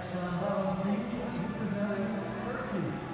Next round, representing Turkey.